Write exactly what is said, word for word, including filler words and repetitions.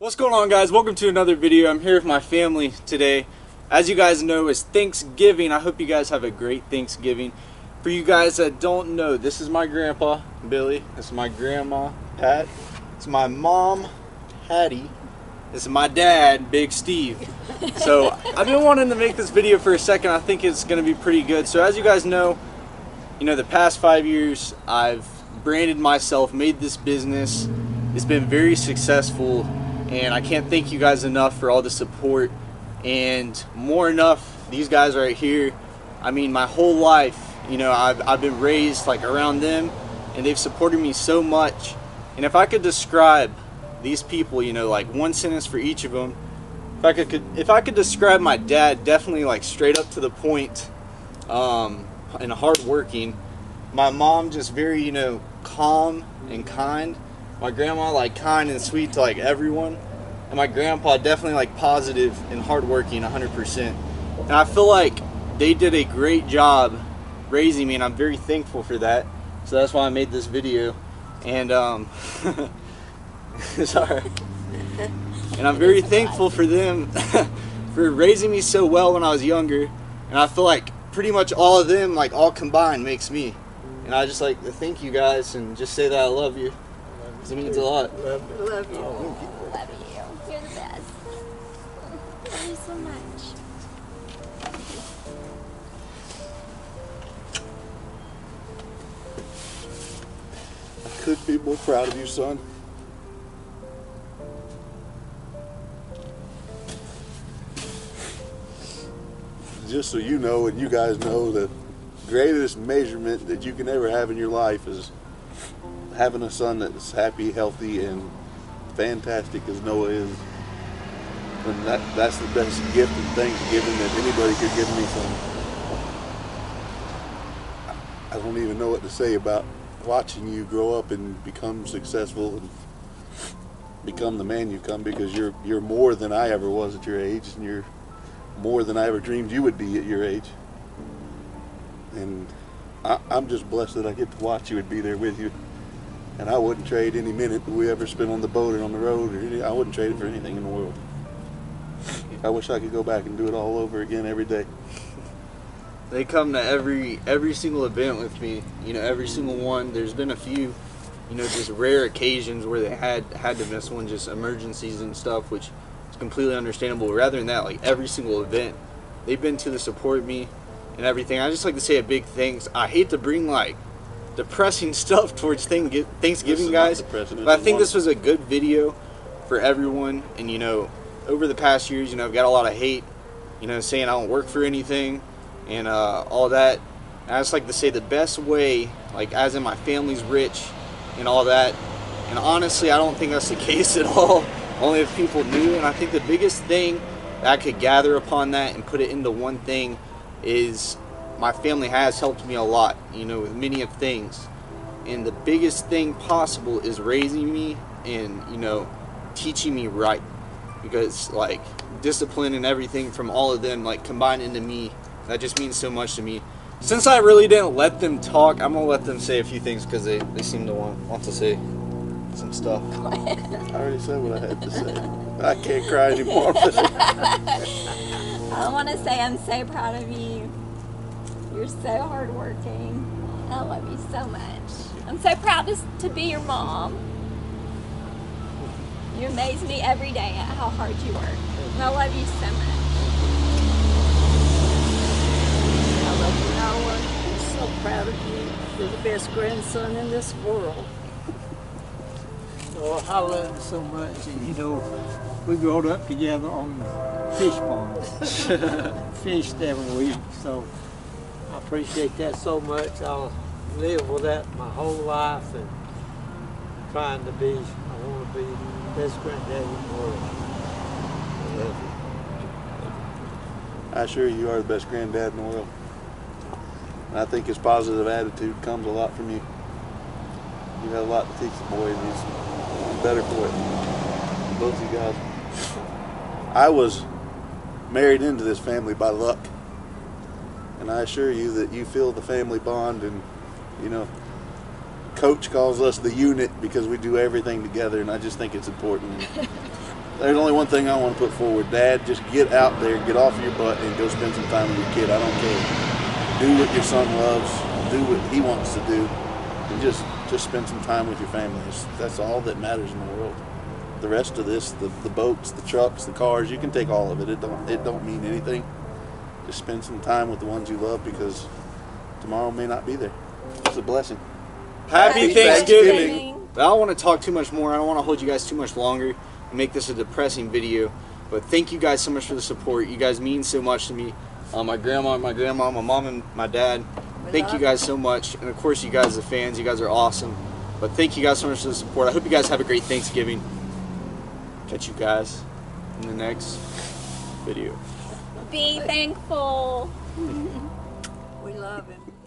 What's going on, guys? Welcome to another video. I'm here with my family today. As you guys know, it's Thanksgiving. I hope you guys have a great Thanksgiving. For you guys that don't know, this is my grandpa, Billy. This is my grandma, Pat. It's my mom, Patty. This is my dad, Big Steve. So I've been wanting to make this video for a second. I think it's going to be pretty good. So as you guys know, you know, the past five years, I've branded myself, made this business. It's been very successful. And I can't thank you guys enough for all the support, and more enough, these guys right here. I mean, my whole life, you know, I've, I've been raised like around them, and they've supported me so much. And if I could describe these people, you know, like one sentence for each of them, if I could, could if I could describe my dad, definitely like straight up to the point, um, and hardworking. My mom, just very, you know, calm and kind. My grandma, like, kind and sweet to, like, everyone. And my grandpa, definitely, like, positive and hardworking, one hundred percent. And I feel like they did a great job raising me, and I'm very thankful for that. So that's why I made this video. And, um, sorry. And I'm very thankful for them for raising me so well when I was younger. And I feel like pretty much all of them, like, all combined makes me. And I just, like, to thank you guys and just say that I love you. It means a lot. Love you. Love you. Love you. You're the best. Love you so much. I couldn't be more proud of you, son. Just so you know, and you guys know, the greatest measurement that you can ever have in your life is having a son that's happy, healthy, and fantastic as Noah is. And that, that's the best gift and Thanksgiving that anybody could give me. So I don't even know what to say about watching you grow up and become successful and become the man you've come, because you're you're more than I ever was at your age, and you're more than I ever dreamed you would be at your age. And I, I'm just blessed that I get to watch you and be there with you. And I wouldn't trade any minute that we ever spent on the boat or on the road. Or any, I wouldn't trade it for anything in the world. I wish I could go back and do it all over again every day. They come to every every single event with me. You know, every single one. There's been a few, you know, just rare occasions where they had had to miss one, just emergencies and stuff, which is completely understandable. Rather than that, like every single event, they've been to the support me and everything. I just like to say a big thanks. I hate to bring like depressing stuff towards Thanksgiving, guys, but I think this was a good video for everyone. And you know, over the past years, you know, I've got a lot of hate, you know, saying I don't work for anything and uh, all that. And I just like to say the best way, like as in my family's rich and all that, and honestly I don't think that's the case at all, only if people knew. And I think the biggest thing that I could gather upon that and put it into one thing is my family has helped me a lot, you know, with many of things. And the biggest thing possible is raising me and, you know, teaching me right. Because, like, discipline and everything from all of them, like, combined into me, that just means so much to me. Since I really didn't let them talk, I'm going to let them say a few things because they, they seem to want, want to say some stuff. I already said what I had to say. I can't cry anymore. I want to say I'm so proud of you. You're so hardworking. I love you so much. I'm so proud to, to be your mom. You amaze me every day at how hard you work. And I love you so much. I love you, Noah. I'm so proud of you. You're the best grandson in this world. Oh, I love you so much. And you know, we grew up together on fish ponds. Fished every week, so I appreciate that so much. I'll live with that my whole life, and trying to be, I want to be the best granddad in the world. I love you. I assure you, you are the best granddad in the world. And I think his positive attitude comes a lot from you. You have a lot to teach the boy, and he's better for it. Both of you guys. I was married into this family by luck. And I assure you that you feel the family bond. And, you know, Coach calls us the unit because we do everything together, and I just think it's important. there's only one thing I want to put forward. Dad, just get out there, get off your butt, and go spend some time with your kid. I don't care. Do what your son loves. Do what he wants to do. And just, just spend some time with your family. It's, that's all that matters in the world. The rest of this, the, the boats, the trucks, the cars, you can take all of it. It don't, it don't mean anything. Just spend some time with the ones you love, because tomorrow may not be there. It's a blessing. Happy, Happy Thanksgiving. Thanksgiving. I don't want to talk too much more. I don't want to hold you guys too much longer and make this a depressing video. But thank you guys so much for the support. You guys mean so much to me. Uh, my grandma, my grandma, my mom, and my dad. Thank you guys so much. And of course, you guys, the fans, you guys are awesome. But thank you guys so much for the support. I hope you guys have a great Thanksgiving. Catch you guys in the next video. Be thankful. We love him.